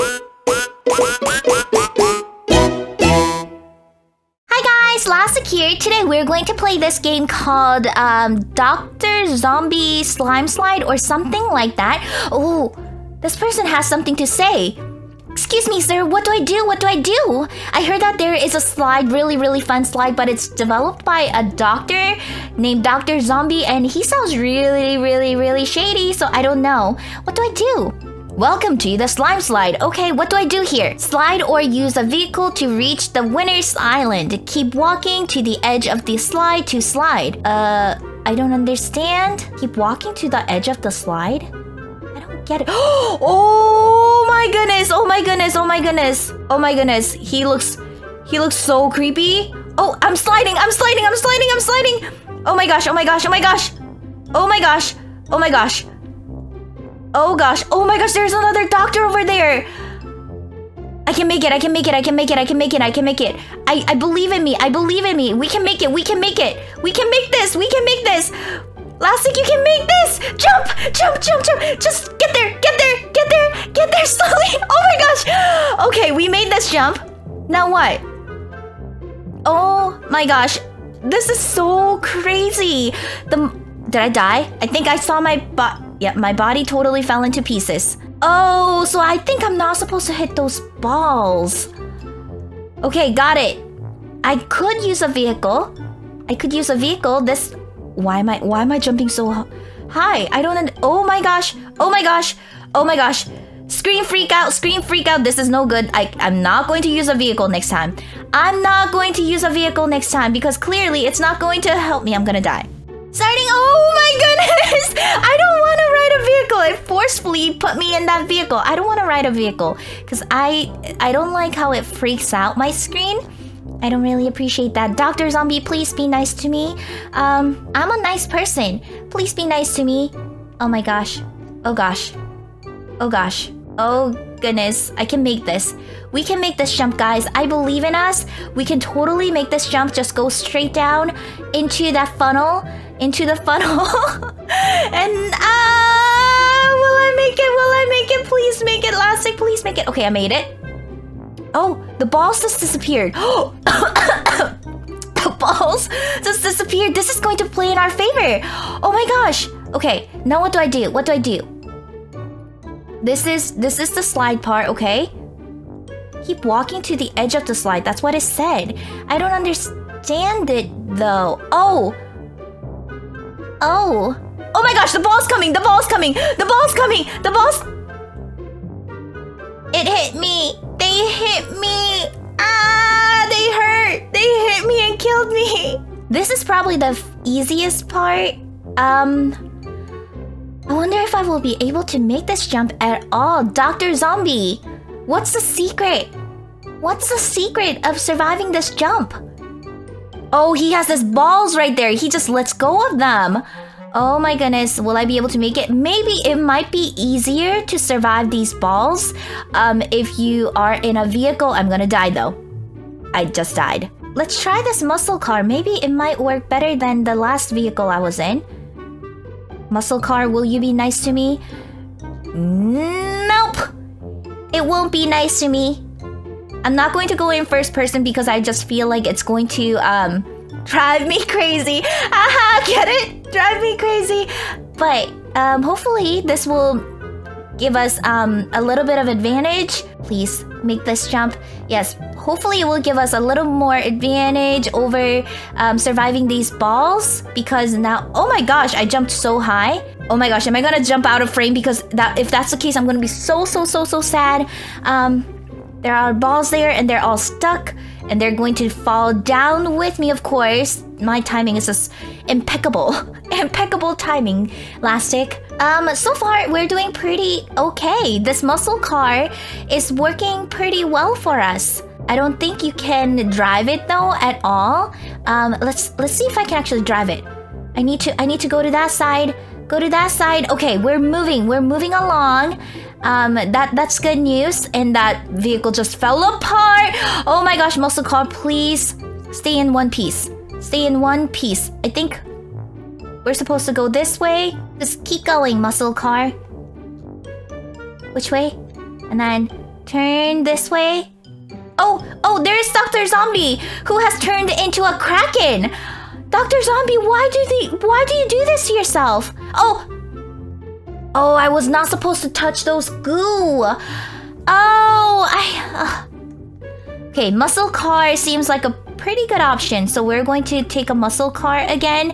Hi guys, Dollastic here. Today we're going to play this game called Dr. Zombie Slime Slide or something like that. Oh, this person has something to say. Excuse me, sir, what do I do? What do I do? I heard that there is a slide, really fun slide, but it's developed by a doctor named Dr. Zombie, and he sounds really shady, so I don't know. What do I do? Welcome to the slime slide. Okay, what do I do here? Slide or use a vehicle to reach the winner's island. Keep walking to the edge of the slide to slide. I don't understand. Keep walking to the edge of the slide? I don't get it. Oh my goodness! Oh my goodness! Oh my goodness! Oh my goodness! He looks so creepy. Oh, I'm sliding! I'm sliding! I'm sliding! I'm sliding! Oh my gosh! Oh my gosh! Oh my gosh! Oh my gosh! Oh my gosh! Oh gosh! Oh my gosh! There's another doctor over there. I can make it! I can make it! I can make it! I can make it! I can make it! I believe in me! I believe in me! We can make it! We can make it! We can make this! We can make this! Dollastic, you can make this! Jump! Jump! Jump! Jump! Just get there! Get there! Get there! Get there slowly! Oh my gosh! Okay, we made this jump. Now what? Oh my gosh! This is so crazy! Did I die? I think I saw my my body totally fell into pieces. Oh, so I think I'm not supposed to hit those balls. Okay, got it. I could use a vehicle. I could use a vehicle. This. Why am I jumping so high? I don't. Oh my gosh! Oh my gosh! Oh my gosh! Scream freak out! Scream freak out! This is no good. I'm not going to use a vehicle next time. I'm not going to use a vehicle next time because clearly it's not going to help me. I'm gonna die. Starting. Oh my goodness! I don't want to ride a vehicle. It forcefully put me in that vehicle. I don't want to ride a vehicle because I don't like how it freaks out my screen. I don't really appreciate that. Dr. Zombie, please be nice to me. I'm a nice person. Please be nice to me. Oh my gosh. Oh gosh. Oh gosh. Oh goodness. I can make this. We can make this jump, guys. I believe in us. We can totally make this jump. Just go straight down into that funnel. Into the funnel. And will I make it? Will I make it? Please make it, Dollastic. Please make it. Okay, I made it. Oh, the balls just disappeared. The balls just disappeared. This is going to play in our favor. Oh my gosh. Okay, now what do I do? What do I do? This is the slide part, okay? Keep walking to the edge of the slide. That's what it said. I don't understand it though. Oh. Oh. Oh my gosh, the ball's coming. The ball's coming. The ball's coming. The ball's... It hit me. They hit me! Ah! They hurt! They hit me and killed me! This is probably the easiest part. I wonder if I will be able to make this jump at all. Dr. Zombie! What's the secret? What's the secret of surviving this jump? Oh, he has his balls right there. He just lets go of them. Oh my goodness, will I be able to make it? Maybe it might be easier to survive these balls if you are in a vehicle. I'm gonna die though. I just died. Let's try this muscle car. Maybe it might work better than the last vehicle I was in. Muscle car, will you be nice to me? Nope! It won't be nice to me. I'm not going to go in first person because I just feel like it's going to drive me crazy. Aha, get it? Drive me crazy. But hopefully this will give us a little bit of advantage. Please make this jump. Yes, hopefully it will give us a little more advantage over surviving these balls because now, oh my gosh, I jumped so high. Oh my gosh, am I gonna jump out of frame? Because if that's the case, I'm gonna be so sad. There are balls there and they're all stuck. And they're going to fall down with me, of course. My timing is just impeccable. Impeccable timing, Dollastic. So far, we're doing pretty okay. This muscle car is working pretty well for us. I don't think you can drive it though at all. Let's see if I can actually drive it. I need to go to that side. Go to that side. Okay, we're moving along. That's good news. And that vehicle just fell apart. Oh my gosh, muscle car, please stay in one piece. Stay in one piece. I think we're supposed to go this way. Just keep going, muscle car. Which way? And then Turn this way. Oh, there's Dr. Zombie, who has turned into a kraken. Dr. Zombie, why do you do this to yourself? Oh, I was not supposed to touch those goo. Okay, muscle car seems like a pretty good option, so we're going to take a muscle car again.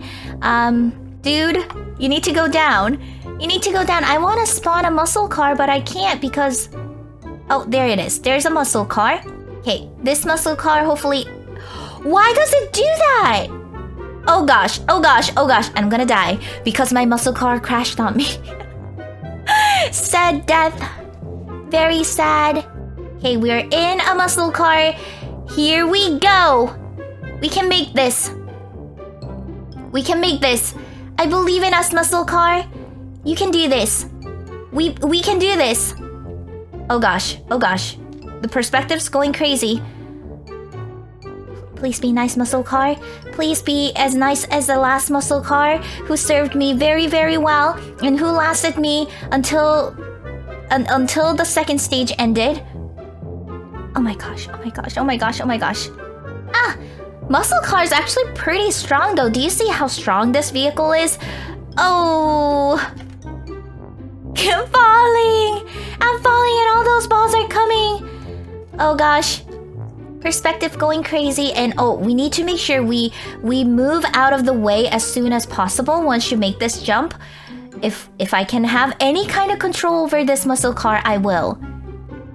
Dude, you need to go down. I want to spawn a muscle car, but I can't because... Oh, there it is. There's a muscle car. Okay, this muscle car hopefully... Why does it do that? Oh gosh, oh gosh, oh gosh. I'm gonna die because my muscle car crashed on me. Sad death. Very sad. Okay, we're in a muscle car. Here we go. We can make this. I believe in us, muscle car. You can do this. We can do this. Oh gosh, oh gosh. The perspective's going crazy. Please be nice, muscle car. Please be as nice as the last muscle car who served me very, very well and who lasted me until the second stage ended. Oh my gosh, oh my gosh, oh my gosh, oh my gosh. Ah! Muscle car is actually pretty strong though. Do you see how strong this vehicle is? Oh... I'm falling! I'm falling and all those balls are coming! Oh gosh. Perspective going crazy, and oh, we need to make sure we move out of the way as soon as possible once you make this jump. If I can have any kind of control over this muscle car, I will.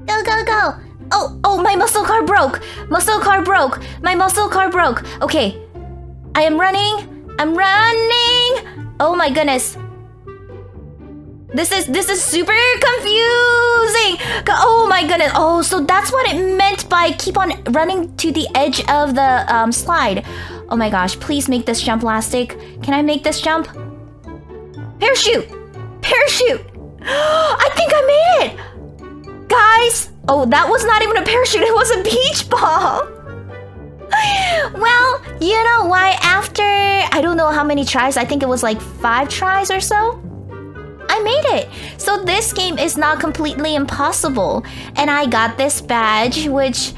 Go, go, go! Oh, my muscle car broke! My muscle car broke! Okay. I am running! Oh my goodness. This is super confusing! Oh my goodness. Oh, so that's what it meant by keep on running to the edge of the slide. Oh my gosh, please make this jump, Dollastic. Can I make this jump? Parachute! I think I made it! Guys! Oh, that was not even a parachute, it was a beach ball! Well, you know why, after... I don't know how many tries, I think it was like 5 tries or so? I made it! So this game is not completely impossible. And I got this badge, which...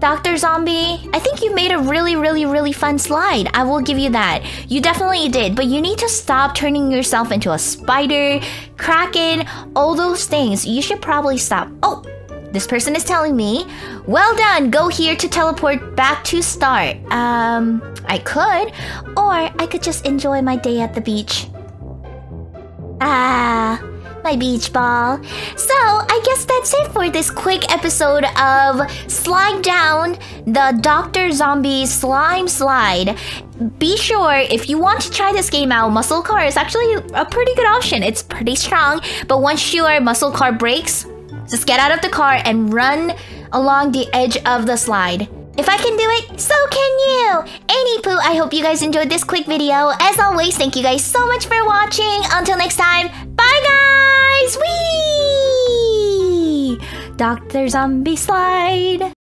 Dr. Zombie, I think you made a really, really, really fun slide. I will give you that. You definitely did, but you need to stop turning yourself into a spider, kraken, all those things. You should probably stop. Oh, this person is telling me, well done, go here to teleport back to start. I could, or I could just enjoy my day at the beach. Ah, my beach ball. So, I guess that's it for this quick episode of Slide Down, the Dr. Zombie Slime Slide. Be sure, if you want to try this game out, muscle car is actually a pretty good option. It's pretty strong, but once your muscle car breaks, just get out of the car and run along the edge of the slide. If I can do it, so can you! Anywho, I hope you guys enjoyed this quick video. As always, thank you guys so much for watching. Until next time, bye guys! Whee! Dr. Zombie Slide!